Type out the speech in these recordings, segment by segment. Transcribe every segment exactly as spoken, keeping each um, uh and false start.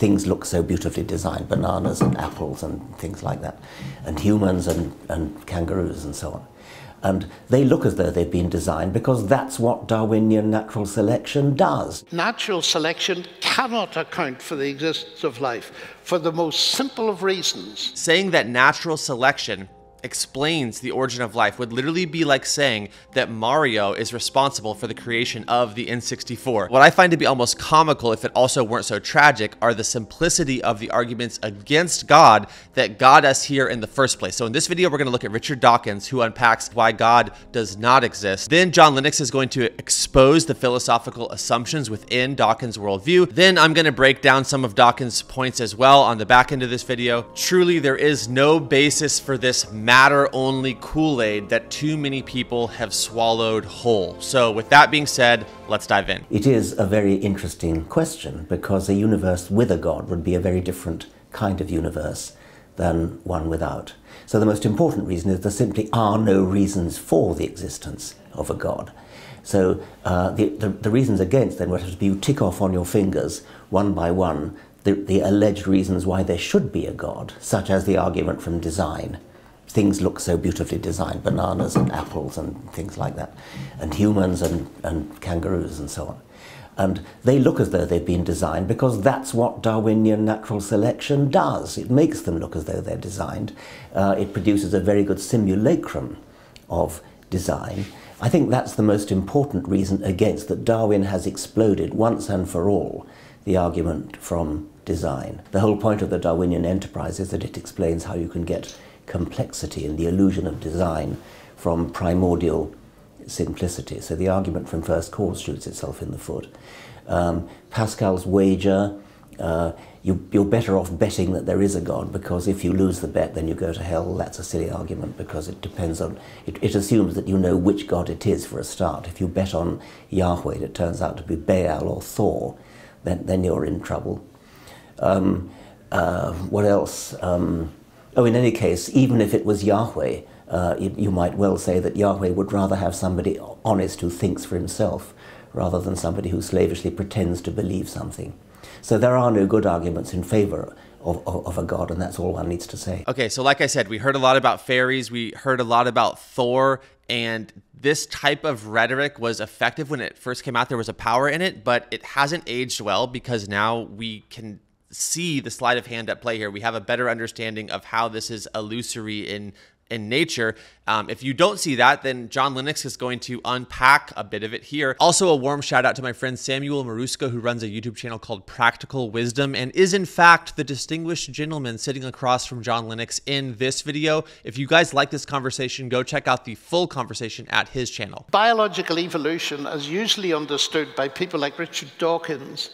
things look so beautifully designed, bananas and apples and things like that, and humans and, and kangaroos and so on. And they look as though they've been designed because that's what Darwinian natural selection does. Natural selection cannot account for the existence of life for the most simple of reasons. Saying that natural selection explains the origin of life would literally be like saying that Mario is responsible for the creation of the N sixty-four. What I find to be almost comical, if it also weren't so tragic, are the simplicity of the arguments against God that got us here in the first place. So in this video, we're going to look at Richard Dawkins, who unpacks why God does not exist. Then John Lennox is going to expose the philosophical assumptions within Dawkins' worldview. Then I'm going to break down some of Dawkins' points as well on the back end of this video. Truly, there is no basis for this matter-only Kool-Aid that too many people have swallowed whole. So with that being said, let's dive in. It is a very interesting question, because a universe with a God would be a very different kind of universe than one without. So the most important reason is there simply are no reasons for the existence of a God. So uh, the, the, the reasons against then would have to be, you tick off on your fingers one by one the, the alleged reasons why there should be a God, such as the argument from design. Things look so beautifully designed, bananas and apples and things like that, and humans and, and kangaroos and so on. And they look as though they've been designed because that's what Darwinian natural selection does. It makes them look as though they're designed. Uh, it produces a very good simulacrum of design. I think that's the most important reason against, that Darwin has exploded once and for all the argument from design. The whole point of the Darwinian enterprise is that it explains how you can get complexity and the illusion of design from primordial simplicity. So the argument from first cause shoots itself in the foot. Um, Pascal's wager, uh, you, you're better off betting that there is a God, because if you lose the bet then you go to hell. That's a silly argument, because it depends on, it, it assumes that you know which God it is for a start. If you bet on Yahweh and it turns out to be Baal or Thor, then, then you're in trouble. Um, uh, what else? Um, Oh, in any case, even if it was Yahweh, uh, you, you might well say that Yahweh would rather have somebody honest who thinks for himself rather than somebody who slavishly pretends to believe something. So there are no good arguments in favor of, of, of a God, and that's all one needs to say. Okay, so like I said, we heard a lot about fairies, we heard a lot about Thor, and this type of rhetoric was effective when it first came out. There was a power in it, but it hasn't aged well, because now we can see the sleight of hand at play here. We have a better understanding of how this is illusory in in nature. Um, if you don't see that, then John Lennox is going to unpack a bit of it here. Also, a warm shout out to my friend Samuel Maruska, who runs a YouTube channel called Practical Wisdom and is in fact the distinguished gentleman sitting across from John Lennox in this video. If you guys like this conversation, go check out the full conversation at his channel. Biological evolution, as usually understood by people like Richard Dawkins,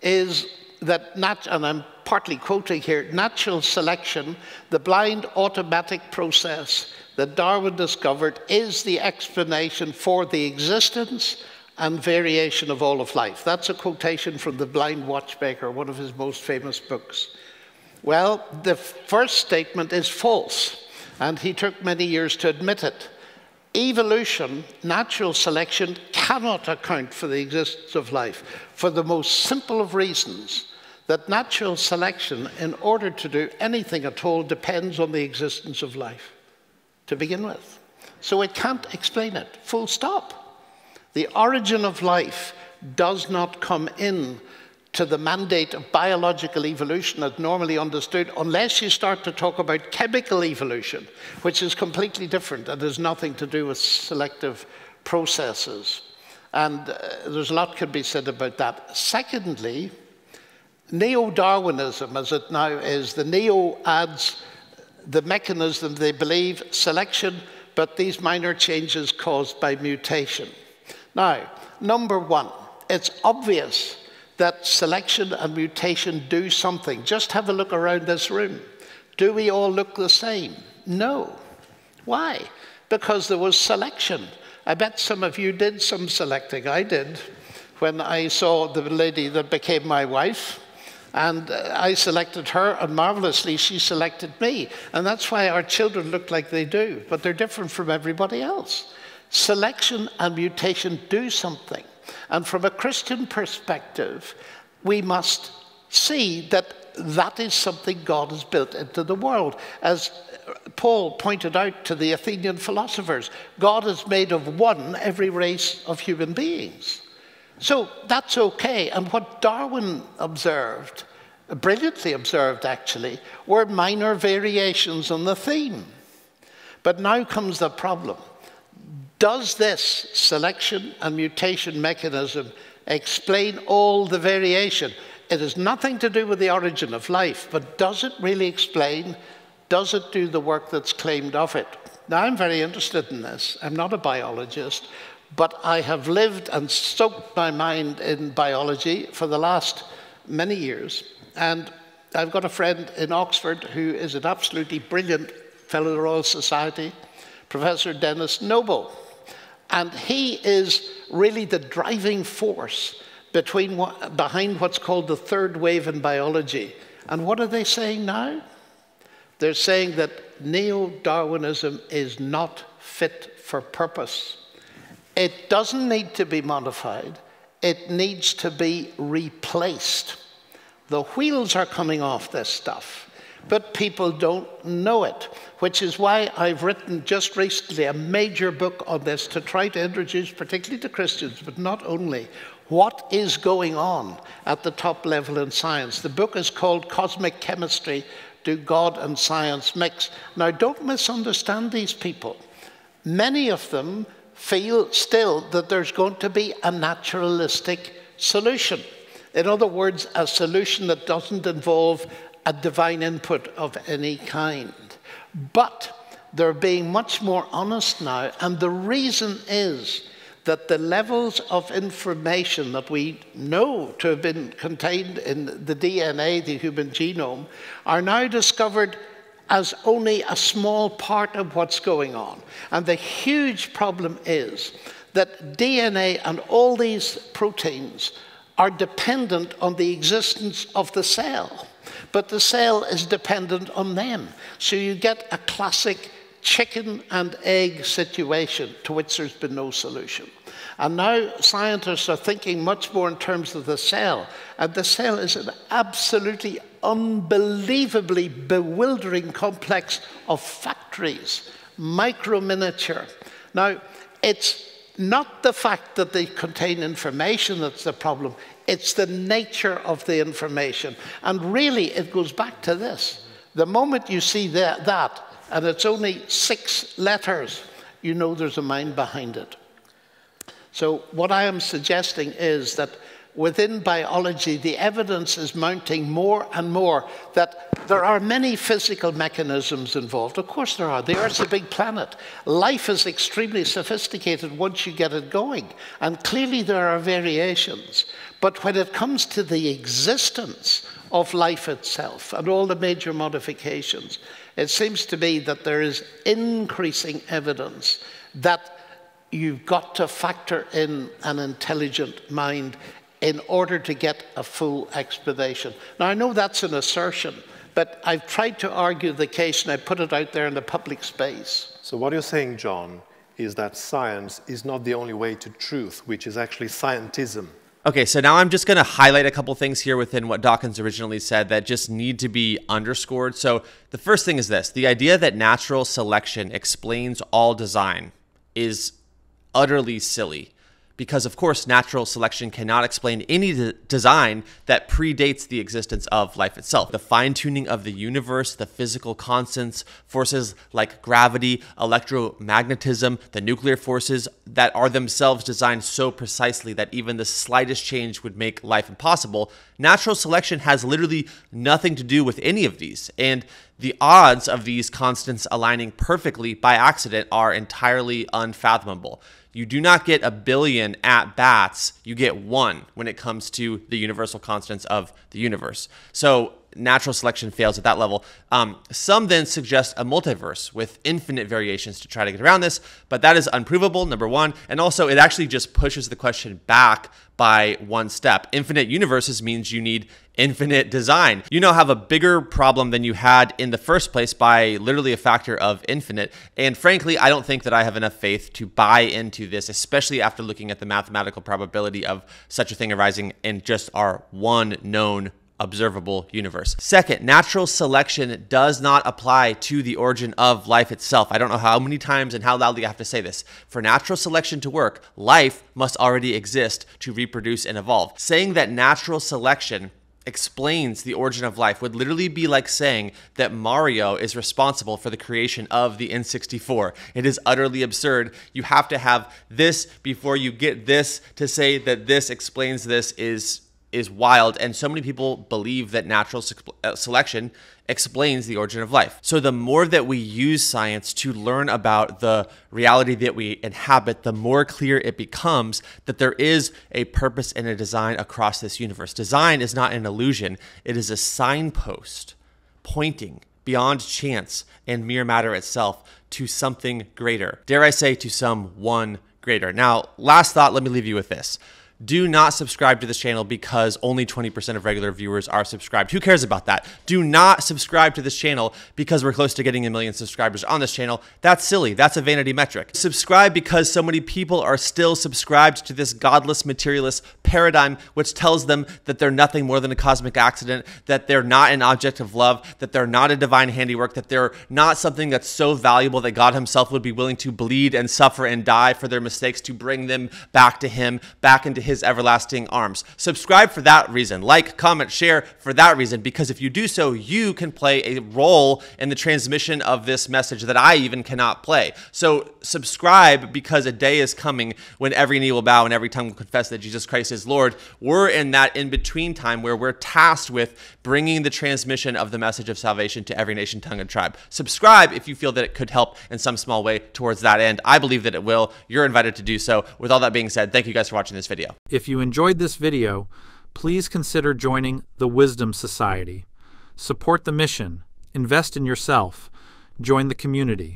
is that, nat and I'm partly quoting here, natural selection, the blind automatic process that Darwin discovered, is the explanation for the existence and variation of all of life. That's a quotation from The Blind Watchmaker, one of his most famous books. Well, the first statement is false, and he took many years to admit it. Evolution, natural selection, cannot account for the existence of life for the most simple of reasons, that natural selection, in order to do anything at all, depends on the existence of life to begin with. So it can't explain it, full stop. The origin of life does not come in to the mandate of biological evolution as normally understood, unless you start to talk about chemical evolution, which is completely different and has nothing to do with selective processes. And uh, there's a lot can be said about that. Secondly, neo-Darwinism, as it now is, the neo adds the mechanism they believe, selection, but these minor changes caused by mutation. Now, number one, it's obvious that selection and mutation do something. Just have a look around this room. Do we all look the same? No. Why? Because there was selection. I bet some of you did some selecting. I did, when I saw the lady that became my wife, and I selected her, and marvelously she selected me. And that's why our children look like they do, but they're different from everybody else. Selection and mutation do something. And from a Christian perspective, we must see that that is something God has built into the world. As Paul pointed out to the Athenian philosophers, God has made of one every race of human beings. So that's okay. And what Darwin observed, brilliantly observed actually, were minor variations on the theme. But now comes the problem. Does this selection and mutation mechanism explain all the variation? It has nothing to do with the origin of life, but does it really explain? Does it do the work that's claimed of it? Now, I'm very interested in this. I'm not a biologist, but I have lived and soaked my mind in biology for the last many years. And I've got a friend in Oxford who is an absolutely brilliant fellow of the Royal Society, Professor Dennis Noble. And he is really the driving force between what, behind what's called the third wave in biology. And what are they saying now? They're saying that neo-Darwinism is not fit for purpose. It doesn't need to be modified. It needs to be replaced. The wheels are coming off this stuff, but people don't know it, which is why I've written just recently a major book on this to try to introduce, particularly to Christians, but not only, what is going on at the top level in science. The book is called Cosmic Chemistry, Do God and Science Mix? Now, don't misunderstand these people. Many of them feel still that there's going to be a naturalistic solution. In other words, a solution that doesn't involve a divine input of any kind. But they're being much more honest now, and the reason is that the levels of information that we know to have been contained in the D N A, the human genome, are now discovered as only a small part of what's going on. And the huge problem is that D N A and all these proteins are dependent on the existence of the cell, but the cell is dependent on them. So you get a classic chicken and egg situation to which there's been no solution. And now scientists are thinking much more in terms of the cell. And the cell is an absolutely unbelievably bewildering complex of factories, micro-miniature. Now, it's not the fact that they contain information that's the problem. It's the nature of the information. And really, it goes back to this. The moment you see that, that and it's only six letters, you know there's a mind behind it. So what I am suggesting is that within biology, the evidence is mounting more and more that there are many physical mechanisms involved. Of course there are. The Earth's a big planet. Life is extremely sophisticated once you get it going. And clearly there are variations. But when it comes to the existence of life itself and all the major modifications, it seems to me that there is increasing evidence that you've got to factor in an intelligent mind in order to get a full explanation. Now, I know that's an assertion, but I've tried to argue the case, and I put it out there in the public space. So what you're saying, John, is that science is not the only way to truth, which is actually scientism. Okay, so now I'm just going to highlight a couple things here within what Dawkins originally said that just need to be underscored. So the first thing is this. The idea that natural selection explains all design is utterly silly because, of course, natural selection cannot explain any de- design that predates the existence of life itself. The fine-tuning of the universe, the physical constants, forces like gravity, electromagnetism, the nuclear forces that are themselves designed so precisely that even the slightest change would make life impossible. Natural selection has literally nothing to do with any of these, and the odds of these constants aligning perfectly by accident are entirely unfathomable. You do not get a billion at-bats, you get one when it comes to the universal constants of the universe. So natural selection fails at that level. Um, some then suggest a multiverse with infinite variations to try to get around this, but that is unprovable, number one. And also, it actually just pushes the question back by one step. Infinite universes means you need infinite design. You now have a bigger problem than you had in the first place by literally a factor of infinite. And frankly, I don't think that I have enough faith to buy into this, especially after looking at the mathematical probability of such a thing arising in just our one known observable universe. Second, natural selection does not apply to the origin of life itself. I don't know how many times and how loudly I have to say this. For natural selection to work, life must already exist to reproduce and evolve. Saying that natural selection explains the origin of life would literally be like saying that Mario is responsible for the creation of the N sixty-four. It is utterly absurd. You have to have this before you get this to say that this explains this is is wild, and so many people believe that natural selection explains the origin of life. So the more that we use science to learn about the reality that we inhabit, the more clear it becomes that there is a purpose and a design across this universe. Design is not an illusion. It is a signpost pointing beyond chance and mere matter itself to something greater. Dare I say, to someone greater. Now, last thought, let me leave you with this. Do not subscribe to this channel because only twenty percent of regular viewers are subscribed. Who cares about that? Do not subscribe to this channel because we're close to getting a million subscribers on this channel. That's silly. That's a vanity metric. Subscribe because so many people are still subscribed to this godless materialist paradigm, which tells them that they're nothing more than a cosmic accident, that they're not an object of love, that they're not a divine handiwork, that they're not something that's so valuable that God himself would be willing to bleed and suffer and die for their mistakes to bring them back to him, back into his everlasting arms. Subscribe for that reason. Like, comment, share for that reason, because if you do so, you can play a role in the transmission of this message that I even cannot play. So subscribe, because a day is coming when every knee will bow and every tongue will confess that Jesus Christ is Lord. We're in that in-between time where we're tasked with bringing the transmission of the message of salvation to every nation, tongue, and tribe. Subscribe if you feel that it could help in some small way towards that end. I believe that it will. You're invited to do so. With all that being said, thank you guys for watching this video. If you enjoyed this video, please consider joining the Wisdom Society. Support the mission, invest in yourself, join the community.